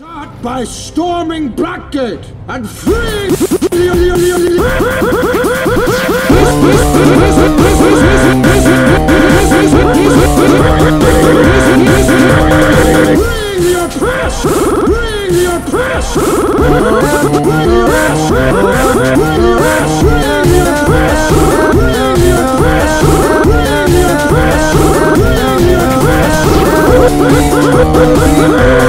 Start by storming Blackgate and freeing the oppressed! Bring the oppressed! Bring the oppressed! Bring the oppressed! Bring the oppressed! Bring the oppressed! Bring the oppressed! Bring the oppressed! Bring the oppressed!